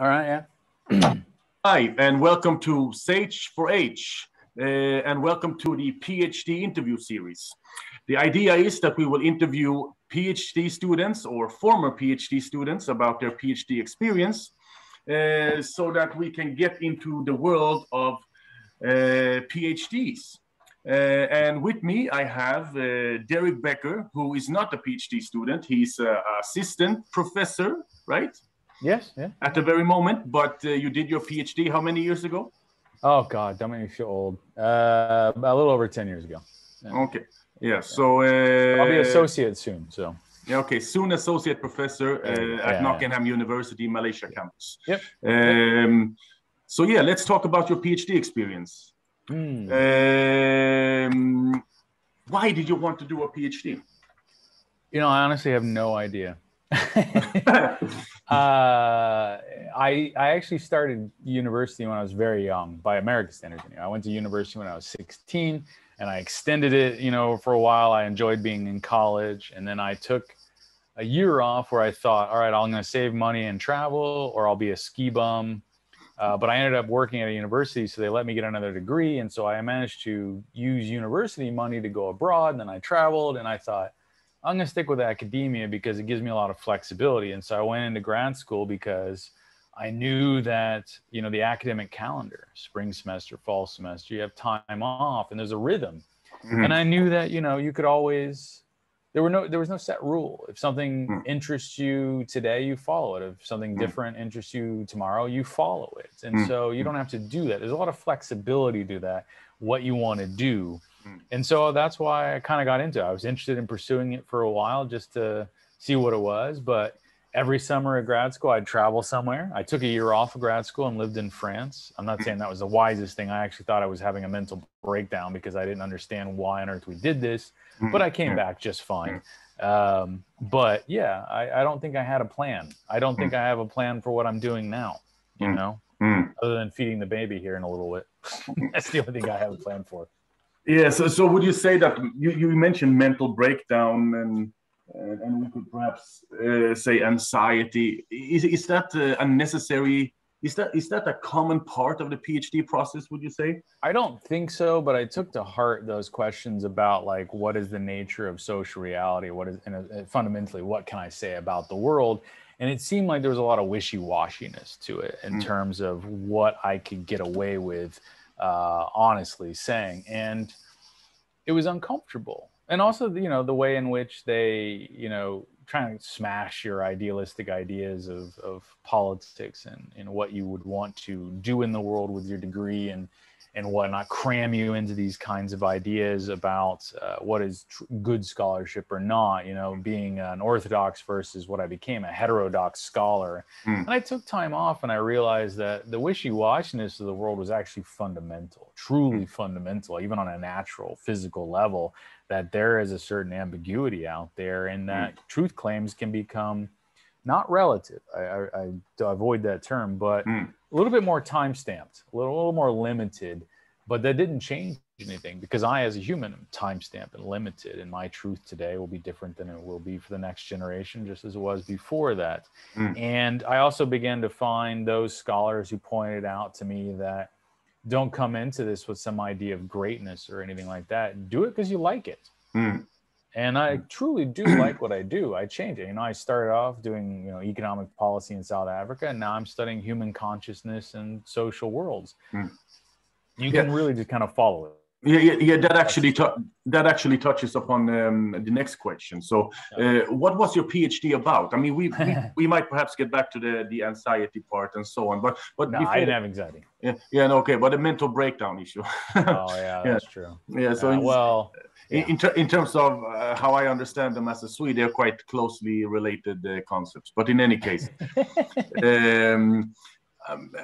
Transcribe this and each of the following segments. All right, yeah. Hi, and welcome to Sage4Age, and welcome to the PhD interview series. The idea is that we will interview PhD students or former PhD students about their PhD experience, so that we can get into the world of PhDs. And with me, I have Derick Becker, who is not a PhD student. He's an assistant professor, right? Yes, yeah. At the very moment, but you did your PhD how many years ago? Oh God, don't make me feel old. A little over 10 years ago. Yeah. Okay, yeah, so... I'll be associate soon, so... Yeah, okay, soon associate professor at Nottingham University, Malaysia campus. Yep. So yeah, let's talk about your PhD experience. Mm. Why did you want to do a PhD? You know, I honestly have no idea. I actually started university when I was very young, by American standards. I went to university when I was 16, and I extended it, for a while. I enjoyed being in college, and then I took a year off where I thought, all right, I'm going to save money and travel, or I'll be a ski bum. But I ended up working at a university, so they let me get another degree, and so I managed to use university money to go abroad, and then I traveled, and I thought, I'm going to stick with academia because it gives me a lot of flexibility. And so I went into grad school because I knew that, the academic calendar, spring semester, fall semester, you have time off and there's a rhythm. Mm-hmm. And I knew that, you could always, there was no set rule. If something mm-hmm. interests you today, you follow it. If something mm-hmm. different interests you tomorrow, you follow it. And mm-hmm. so you don't have to do that. There's a lot of flexibility to that, what you want to do. And so that's why I kind of got into it. I was interested in pursuing it for a while just to see what it was. But every summer at grad school, I'd travel somewhere. I took a year off of grad school and lived in France. I'm not saying that was the wisest thing. I actually thought I was having a mental breakdown because I didn't understand why on earth we did this. But I came back just fine. But yeah, I don't think I had a plan. I don't think I have a plan for what I'm doing now, other than feeding the baby here in a little bit. That's the only thing I have a plan for. Yeah, so would you say that you mentioned mental breakdown and we could perhaps say anxiety. Is that unnecessary? Is that a common part of the PhD process, would you say? I don't think so, but I took to heart those questions about like, what is the nature of social reality? Fundamentally, what can I say about the world? And it seemed like there was a lot of wishy-washiness to it in terms of what I could get away with honestly saying, and it was uncomfortable. And also, the way in which they, trying to smash your idealistic ideas of politics and what you would want to do in the world with your degree and whatnot, cram you into these kinds of ideas about what is good scholarship or not, being an orthodox versus what I became, a heterodox scholar. Mm. And I took time off and I realized that the wishy-washiness of the world was actually fundamental, truly fundamental, even on a natural, physical level, that there is a certain ambiguity out there and that truth claims can become not relative. I avoid that term, but a little bit more time stamped, a little more limited, but that didn't change anything because I, as a human, am time stamped and limited, and my truth today will be different than it will be for the next generation, just as it was before that. And I also began to find those scholars who pointed out to me that don't come into this with some idea of greatness or anything like that. Do it because you like it. And I truly do like what I do. I changed it. I started off doing, economic policy in South Africa, and now I'm studying human consciousness and social worlds. You can really just kind of follow it. Yeah. That actually touches upon the next question. So, what was your PhD about? I mean, we might perhaps get back to the anxiety part and so on, but no, I didn't have anxiety. Okay, but a mental breakdown issue. That's true. Yeah, so in terms of how I understand them as a Swede, they're quite closely related concepts. But in any case,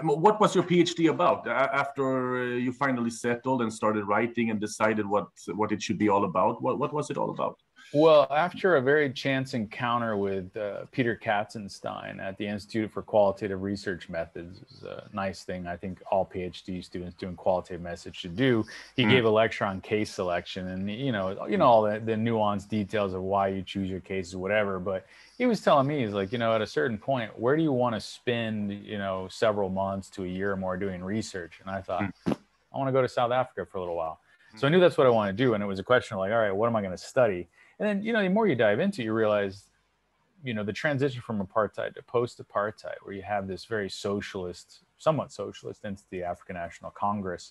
what was your PhD about after you finally settled and started writing and decided what it should be all about? What was it all about? Well, after a very chance encounter with Peter Katzenstein at the Institute for Qualitative Research Methods, it was a nice thing I think all PhD students doing qualitative methods should do. He gave a lecture on case selection and, you know all the nuanced details of why you choose your cases, whatever. But he was telling me, he's like, you know, at a certain point, where do you want to spend, you know, several months to a year or more doing research? And I thought, I want to go to South Africa for a little while. So I knew that's what I wanted to do. And it was a question of like, all right, what am I going to study? And then, you know, the more you dive into, you realize, you know, the transition from apartheid to post-apartheid, where you have this very socialist, somewhat socialist entity, African National Congress,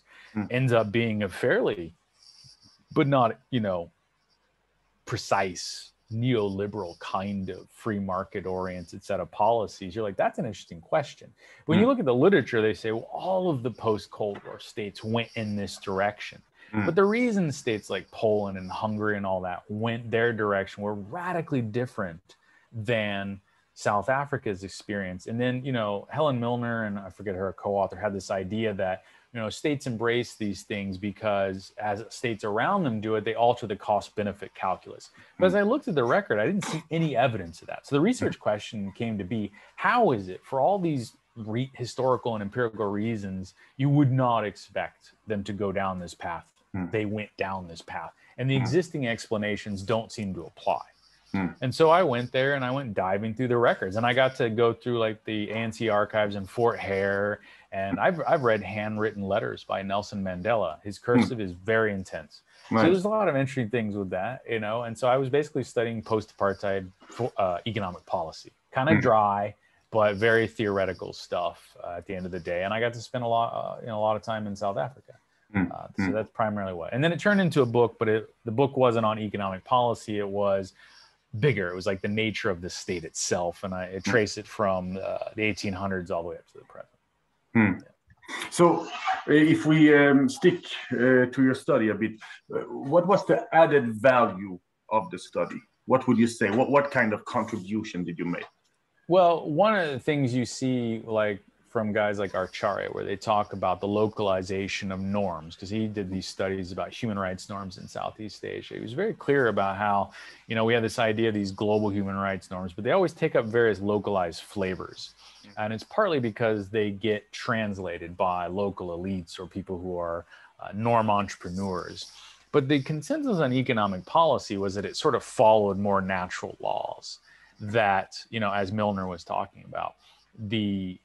ends up being a fairly, but not, you know, precise, neoliberal kind of free market-oriented set of policies. You're like, that's an interesting question. When you look at the literature, they say, well, all of the post-Cold War states went in this direction. But the reason states like Poland and Hungary and all that went their direction were radically different than South Africa's experience. And then, you know, Helen Milner and I forget her co-author had this idea that, you know, states embrace these things because as states around them do it, they alter the cost-benefit calculus. But as I looked at the record, I didn't see any evidence of that. So the research question came to be, how is it for all these historical and empirical reasons, you would not expect them to go down this path? They went down this path and the existing explanations don't seem to apply. And so I went there and I went diving through the records and I got to go through like the ANC archives in Fort Hare. And I've read handwritten letters by Nelson Mandela. His cursive is very intense. So there's a lot of interesting things with that, you know? And so I was basically studying post-apartheid economic policy, kind of dry, but very theoretical stuff at the end of the day. And I got to spend a lot of time in South Africa. So that's primarily what. And then it turned into a book, but the book wasn't on economic policy. It was bigger. It was like the nature of the state itself. And I trace it from the 1800s all the way up to the present. Yeah. So if we stick to your study a bit, what was the added value of the study? What would you say? What kind of contribution did you make? Well, one of the things you see, like, from guys like Acharya, where they talk about the localization of norms, because he did these studies about human rights norms in Southeast Asia. He was very clear about how, you know, we have this idea of these global human rights norms, but they always take up various localized flavors. And it's partly because they get translated by local elites or people who are norm entrepreneurs. But the consensus on economic policy was that it sort of followed more natural laws that, you know, as Milner was talking about.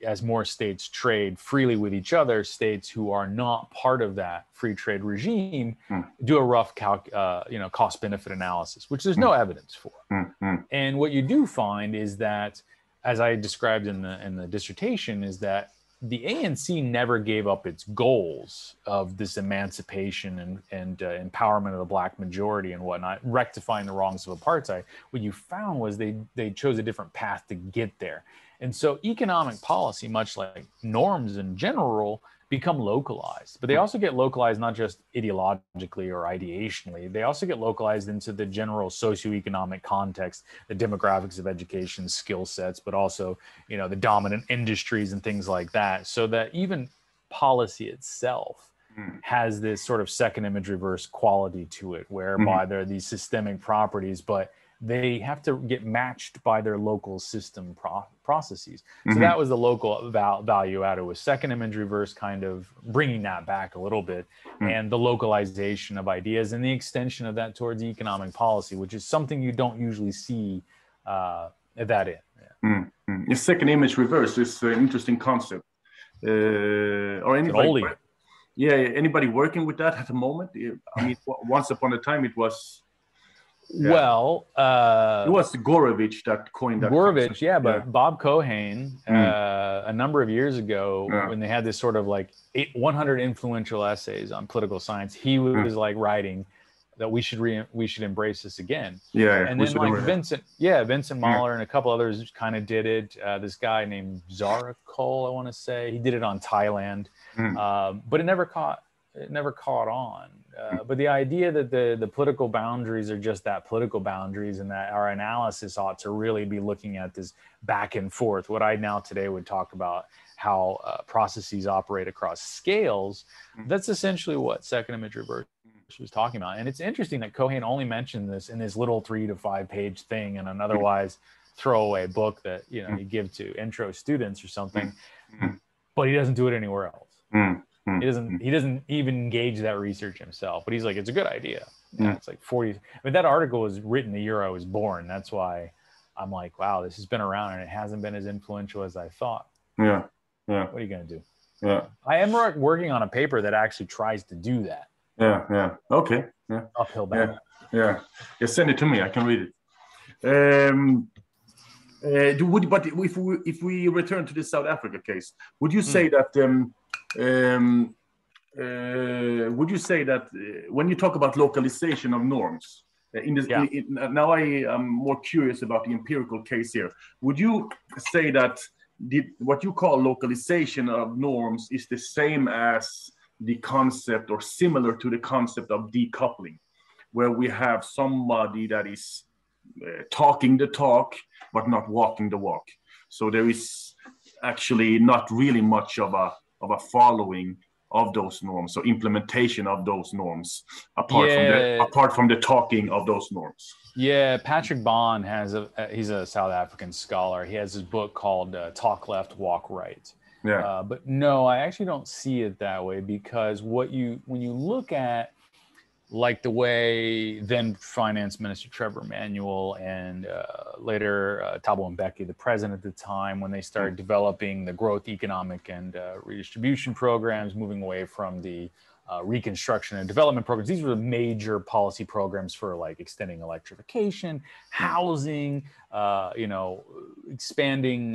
As more states trade freely with each other, states who are not part of that free trade regime do a rough cost benefit analysis, which there's no evidence for. And what you do find is that, as I described in the dissertation, is that the ANC never gave up its goals of this emancipation and empowerment of the black majority and whatnot, rectifying the wrongs of apartheid. What you found was they chose a different path to get there. And so economic policy, much like norms in general, become localized, but they also get localized not just ideologically or ideationally, they also get localized into the general socioeconomic context, the demographics of education, skill sets, but also, you know, the dominant industries and things like that, so that even policy itself has this sort of second image reverse quality to it, whereby there are these systemic properties, but they have to get matched by their local system processes. So that was the local value add. It was second image reverse, kind of bringing that back a little bit, and the localization of ideas and the extension of that towards economic policy, which is something you don't usually see that in. Yeah. The second image reverse is an interesting concept. Or anybody, anybody working with that at the moment? I mean, once upon a time, it was... Yeah. Well, it was Gorovich that coined that. Gorovich, yeah, but Bob Cohen, a number of years ago, when they had this sort of like 100 influential essays on political science, he was like writing that we should embrace this again. Yeah, and then like Vincent Mahler and a couple others kind of did it. This guy named Zara Cole, I want to say, he did it on Thailand, but it never caught on. But the idea that the political boundaries are just that, political boundaries, and that our analysis ought to really be looking at this back and forth, what I now today would talk about how processes operate across scales, that's essentially what second image reverse she was talking about. And it's interesting that Cohen only mentioned this in this little 3 to 5 page thing in an otherwise throwaway book that, you know, you give to intro students or something, but he doesn't do it anywhere else. He doesn't even engage that research himself, but he's like, it's a good idea. Yeah, it's like 40. But that article was written the year I was born. That's why I'm like, wow, this has been around and it hasn't been as influential as I thought. Yeah. Yeah. What are you going to do? Yeah. I am working on a paper that actually tries to do that. Yeah. Yeah. Okay. Yeah. Uphill battle. Yeah. Yeah. Yeah. Send it to me. I can read it. But if we return to the South Africa case, would you say that when you talk about localization of norms in this, now I am more curious about the empirical case here. Would you say that what you call localization of norms is the same as the concept, or similar to the concept, of decoupling, where we have somebody that is talking the talk but not walking the walk? So there is actually not really much of a following of those norms, so implementation of those norms, apart from the talking of those norms. Yeah, Patrick Bond he's a South African scholar. He has his book called Talk Left, Walk Right. Yeah. But no, I actually don't see it that way, because when you look at like the way then Finance Minister Trevor Manuel and later Tabo Mbeki, the president at the time, when they started developing the growth, economic, and redistribution programs, moving away from the reconstruction and development programs. These were the major policy programs for like extending electrification, housing, expanding,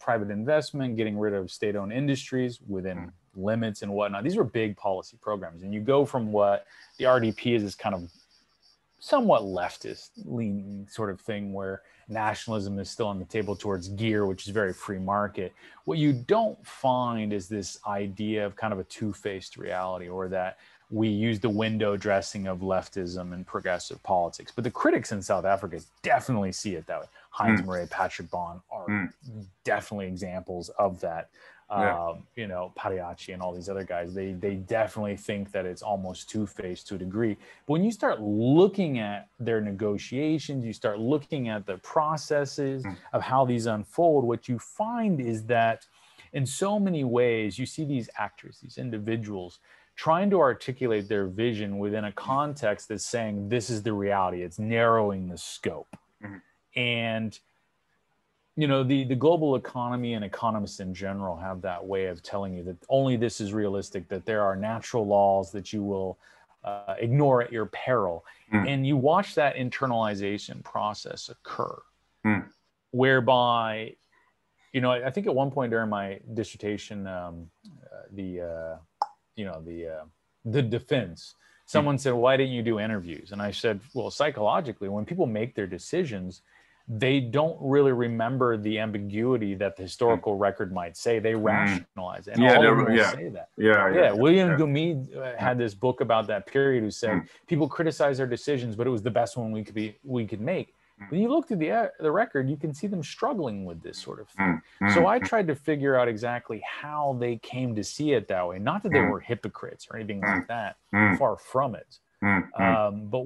private investment, getting rid of state-owned industries within limits and whatnot. These were big policy programs. And you go from what the RDP is, this kind of somewhat leftist leaning sort of thing where nationalism is still on the table, towards GEAR, which is very free market. What you don't find is this idea of kind of a two-faced reality, or that we use the window dressing of leftism and progressive politics. But the critics in South Africa definitely see it that way. Heinz Murray, Patrick Bond are definitely examples of that. Pariachi and all these other guys, they definitely think that it's almost two-faced to a degree. But when you start looking at their negotiations, you start looking at the processes of how these unfold, what you find is that in so many ways, you see these actors, these individuals, trying to articulate their vision within a context that's saying, this is the reality, it's narrowing the scope. And you know, the global economy and economists in general have that way of telling you that only this is realistic, that there are natural laws that you will ignore at your peril. And you watch that internalization process occur, whereby, you know, I think at one point during my dissertation, the defense, someone said, why didn't you do interviews? And I said, well, psychologically, when people make their decisions, they don't really remember the ambiguity that the historical record might say. They rationalize it. And say that. William Gumede had this book about that period who said people criticize their decisions, but it was the best one we could make. When you look through the record, you can see them struggling with this sort of thing. So I tried to figure out exactly how they came to see it that way. Not that they were hypocrites or anything like that, far from it. But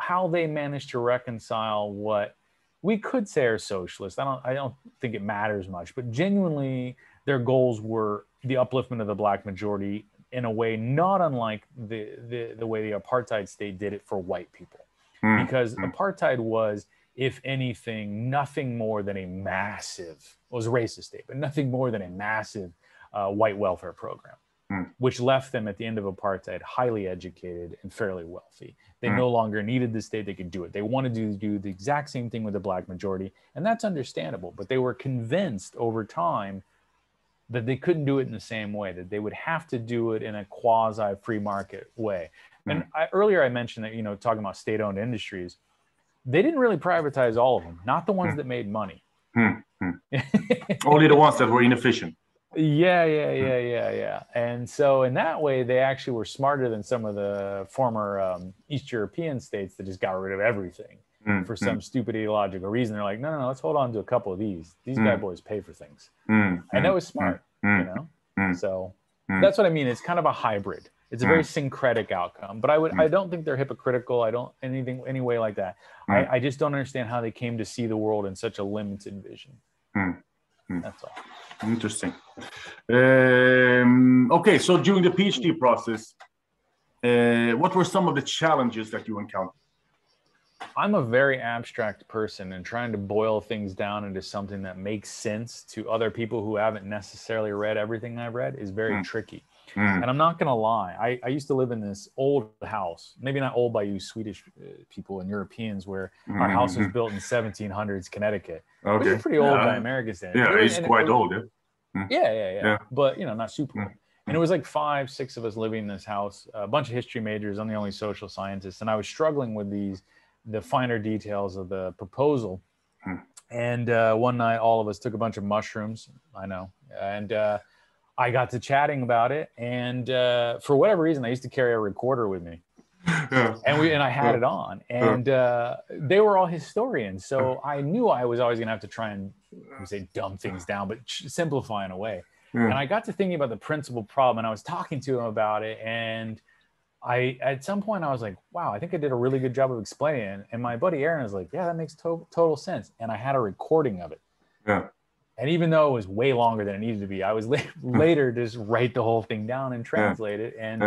how they managed to reconcile what we could say are socialist. I don't think it matters much, but genuinely their goals were the upliftment of the black majority in a way not unlike the way the apartheid state did it for white people. Because apartheid was, if anything, nothing more than a massive, well, it was a racist state, but nothing more than a massive white welfare program, which left them at the end of apartheid highly educated and fairly wealthy. They no longer needed the state, they could do it. They wanted to do the exact same thing with the black majority, and that's understandable, but they were convinced over time that they couldn't do it in the same way, that they would have to do it in a quasi-free market way. And earlier I mentioned that, you know, talking about state-owned industries, they didn't really privatize all of them, not the ones that made money. Only the ones that were inefficient. Yeah. And so in that way, they actually were smarter than some of the former East European states that just got rid of everything for some stupid ideological reason. They're like, no, let's hold on to a couple of these. These bad boys pay for things. And that was smart, you know? So that's what I mean. It's kind of a hybrid. It's a very syncretic outcome, but I don't think they're hypocritical. I don't any way like that. I just don't understand how they came to see the world in such a limited vision. That's all. Interesting. Okay, so during the PhD process, what were some of the challenges that you encountered? I'm a very abstract person, and trying to boil things down into something that makes sense to other people who haven't necessarily read everything I've read is very tricky. And I'm not going to lie. I used to live in this old house, maybe not old by you Swedish people and Europeans, where our house was built in 1700s Connecticut. Okay. Which is pretty old by American standards. Yeah, it's quite old. Yeah. But, you know, not super old. And it was like 5, 6 of us living in this house, a bunch of history majors. I'm the only social scientist. And I was struggling with the finer details of the proposal. And one night, all of us took a bunch of mushrooms. I know. And I got to chatting about it. And for whatever reason, I used to carry a recorder with me. And I had it on. And they were all historians. So I knew I was always going to have to try and dumb things down, but simplify in a way. And I got to thinking about the principal problem. And I was talking to him about it. And at some point I was like, wow, I think I did a really good job of explaining it. And my buddy Aaron was like, yeah, that makes total sense. And I had a recording of it. Yeah. And even though it was way longer than it needed to be, I was later just write the whole thing down and translate it. And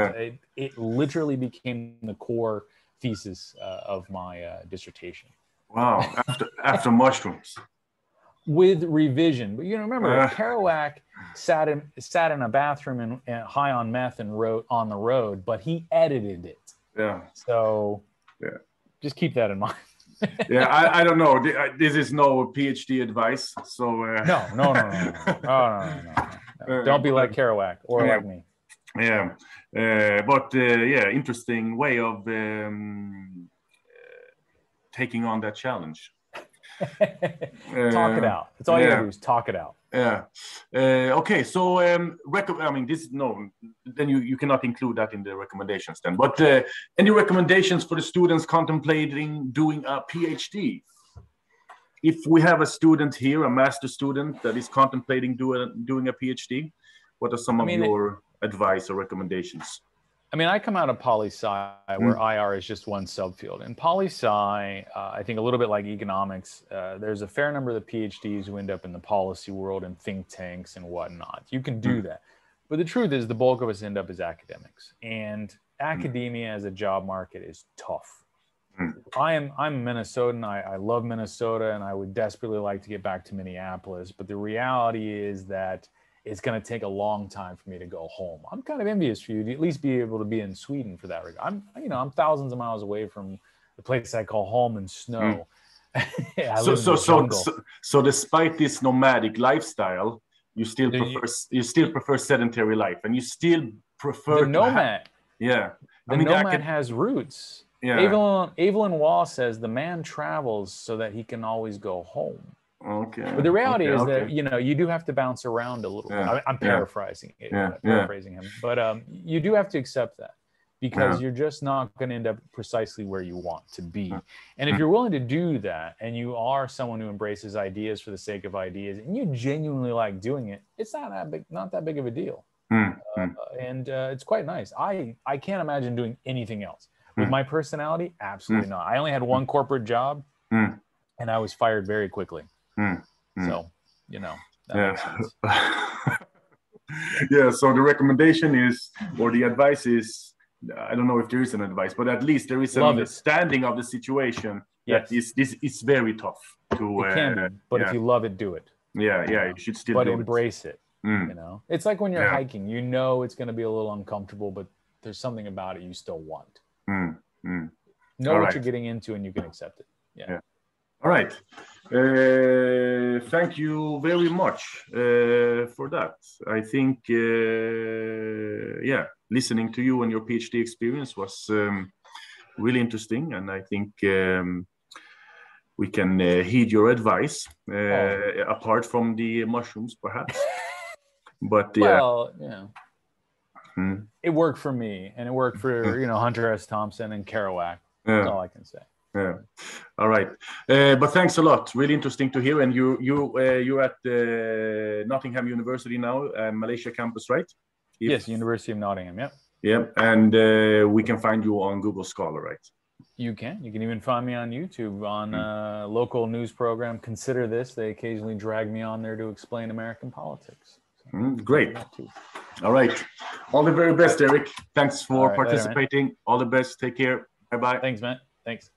it literally became the core thesis of my dissertation. Wow, after mushrooms. With revision, but you know, remember Kerouac sat in a bathroom and high on meth and wrote On the Road, but he edited it. Yeah. So just keep that in mind. I don't know. This is no PhD advice. So no. Don't be like Kerouac or like me. Yeah, but interesting way of taking on that challenge. Talk it out. It's all you gotta do is talk it out. Okay, so then you cannot include that in the recommendations then, but any recommendations for the students contemplating doing a PhD? If we have a student here, a master student that is contemplating doing a PhD, what are some of your advice or recommendations? I come out of poli-sci, where IR is just one subfield. And poli-sci, I think a little bit like economics, there's a fair number of the PhDs who end up in the policy world and think tanks and whatnot. You can do that. But the truth is the bulk of us end up as academics. And academia as a job market is tough. I'm a Minnesotan. I love Minnesota, and I would desperately like to get back to Minneapolis. But the reality is that it's going to take a long time for me to go home. I'm kind of envious for you to at least be able to be in Sweden for that regard. I'm thousands of miles away from the place I call home and snow. So despite this nomadic lifestyle, you still prefer sedentary life, and you still prefer the nomad. The nomad has roots. Yeah. Evelyn Waugh says the man travels so that he can always go home. Okay. But the reality is that you do have to bounce around a little bit. I'm paraphrasing it, paraphrasing him, but you do have to accept that, because you're just not going to end up precisely where you want to be. And if you're willing to do that, and you are someone who embraces ideas for the sake of ideas, and you genuinely like doing it, it's not that big of a deal, and it's quite nice. I can't imagine doing anything else with my personality. Absolutely not. I only had one corporate job, and I was fired very quickly. So, so the recommendation is, or the advice is, I don't know if there is an advice, but at least there is an understanding of the situation. Yes. That it's very tough to. It can be, but if you love it, do it. You should still. But embrace it. You know, it's like when you're hiking. You know, it's going to be a little uncomfortable, but there's something about it you still want. Know All what right. you're getting into, and you can accept it. All right. Thank you very much for that. I think, listening to you and your PhD experience was really interesting. And I think we can heed your advice, apart from the mushrooms, perhaps. But it worked for me, and it worked for, Hunter S. Thompson and Kerouac. That's all I can say. Yeah. All right. But thanks a lot. Really interesting to hear. And you're at Nottingham University now, Malaysia campus, right? Yes, University of Nottingham. Yeah. Yeah, and we can find you on Google Scholar, right? You can. You can even find me on YouTube on a local news program, Consider This. They occasionally drag me on there to explain American politics. So great. All right. All the very best, Derick. Thanks for participating. All the best. Take care. Bye-bye. Thanks, Matt. Thanks.